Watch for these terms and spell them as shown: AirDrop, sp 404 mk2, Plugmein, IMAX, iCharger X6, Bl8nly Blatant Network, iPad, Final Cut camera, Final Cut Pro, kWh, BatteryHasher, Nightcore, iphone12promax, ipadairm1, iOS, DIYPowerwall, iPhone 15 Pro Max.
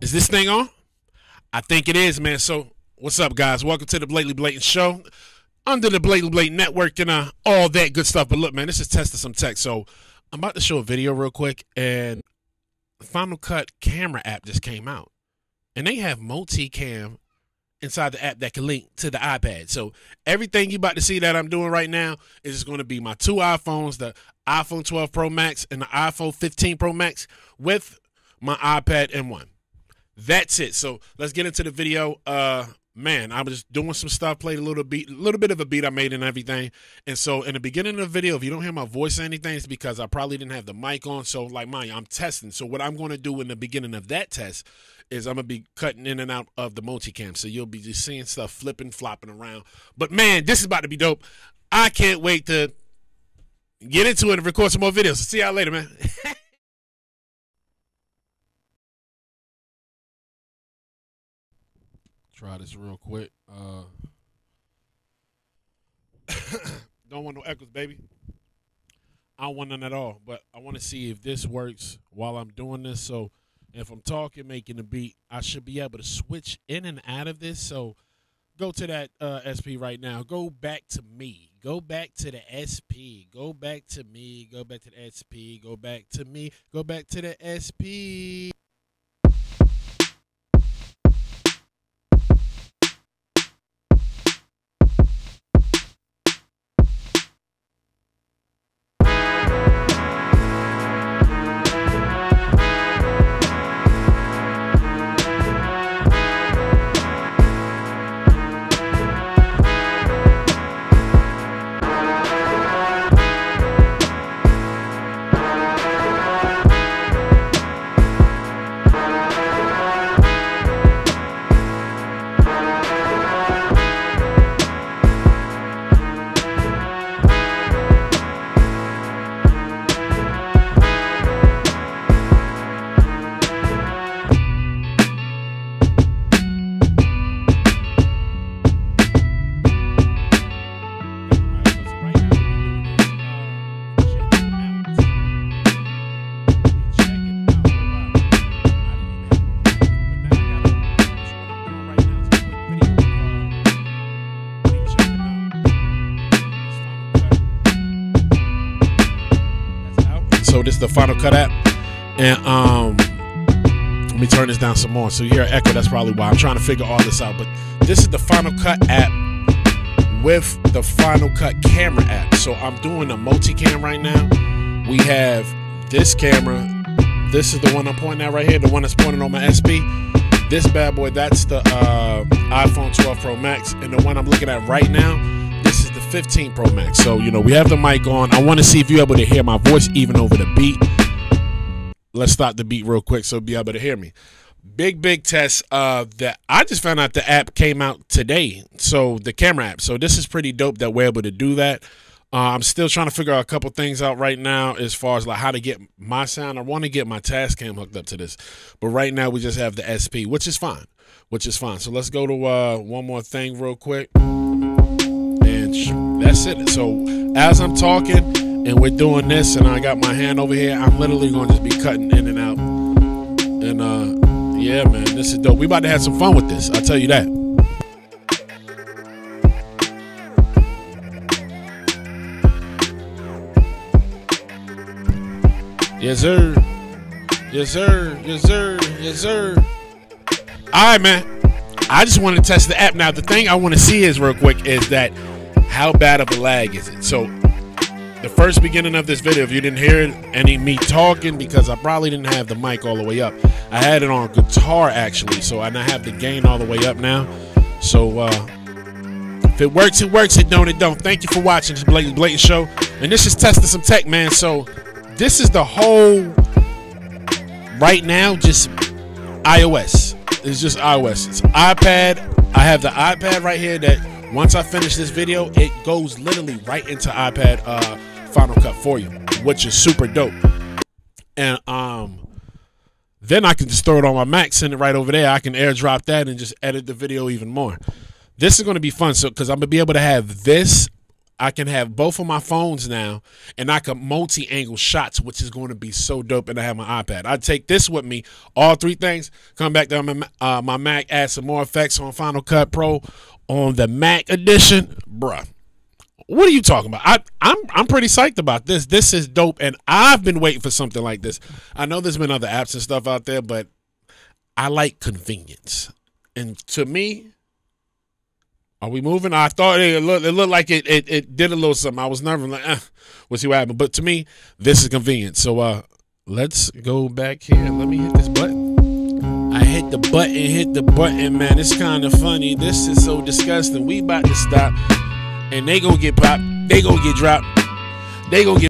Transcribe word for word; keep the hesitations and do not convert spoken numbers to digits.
Is this thing on? I think it is, man. So what's up, guys? Welcome to the Blatantly Blatant Show under the Blatantly Blatant Network and uh, all that good stuff. But look, man, this is testing some tech. So I'm about to show a video real quick, and the Final Cut camera app just came out, and they have multi-cam inside the app that can link to the iPad. So everything you about to see that I'm doing right now is just going to be my two iPhones, the iPhone twelve Pro Max and the iPhone fifteen Pro Max with my iPad M one. That's it. So let's get into the video. Uh, man, I was just doing some stuff, played a little beat, a little bit of a beat I made and everything. And so in the beginning of the video, if you don't hear my voice or anything, it's because I probably didn't have the mic on. So like mine, I'm testing. So what I'm going to do in the beginning of that test is I'm going to be cutting in and out of the multicam. So you'll be just seeing stuff flipping, flopping around. But man, this is about to be dope. I can't wait to get into it and record some more videos. See y'all later, man. Try this real quick. Uh, don't want no echoes, baby. I don't want none at all, but I want to see if this works while I'm doing this. So if I'm talking, making the beat, I should be able to switch in and out of this. So go to that uh, S P right now. Go back to me. Go back to the S P. Go back to me. Go back to the S P. Go back to me. Go back to the S P. So this is the Final Cut app, and um, let me turn this down some more. So you hear an echo, that's probably why. I'm trying to figure all this out, but this is the Final Cut app with the Final Cut camera app. So I'm doing a multi-cam right now. We have this camera. This is the one I'm pointing at right here, the one that's pointing on my S P. This bad boy, that's the uh, iPhone twelve Pro Max, and the one I'm looking at right now, this is the fifteen Pro Max. So, you know, we have the mic on. I want to see if you're able to hear my voice even over the beat. Let's stop the beat real quick so you'll be able to hear me. Big, big test. Uh, that I just found out the app came out today. So the camera app. So this is pretty dope that we're able to do that. Uh, I'm still trying to figure out a couple things out right now as far as like how to get my sound. I want to get my task cam hooked up to this, but right now we just have the S P, which is fine, which is fine. So let's go to uh, one more thing real quick. And that's it. So as I'm talking and we're doing this and I got my hand over here, I'm literally going to just be cutting in and out. And uh, yeah, man, this is dope. We about to have some fun with this. I'll tell you that. Yes, sir. Yes, sir. Yes, sir. Yes, sir. All right, man. I just want to test the app. Now, the thing I want to see is real quick is that how bad of a lag is it? So the first beginning of this video, if you didn't hear it, any me talking because I probably didn't have the mic all the way up. I had it on guitar, actually. So and I have the gain all the way up now. So uh, if it works, it works. It don't, it don't. Thank you for watching this Blatantly Blatant Show. And this is testing some tech, man. So this is the whole, right now, just iOS. It's just iOS. It's iPad. I have the iPad right here that once I finish this video, it goes literally right into iPad uh, Final Cut for you, which is super dope. And um, then I can just throw it on my Mac, send it right over there. I can airdrop that and just edit the video even more. This is going to be fun, so because I'm going to be able to have this I can have both of my phones now, and I can multi-angle shots, which is going to be so dope. And I have my iPad. I take this with me, all three things, come back down my, uh, my Mac, add some more effects on Final Cut Pro on the Mac edition. Bruh, what are you talking about? I, I'm, I'm pretty psyched about this. This is dope, and I've been waiting for something like this. I know there's been other apps and stuff out there, but I like convenience. And to me, are we moving? I thought it looked, it looked like it, it, it did a little something. I was nervous. Like, eh, we'll see what happened. But to me, this is convenient. So uh, let's go back here. Let me hit this button. I hit the button, hit the button, man. It's kind of funny. This is so disgusting. We about to stop. And they gonna get popped. They gonna get dropped. They gonna get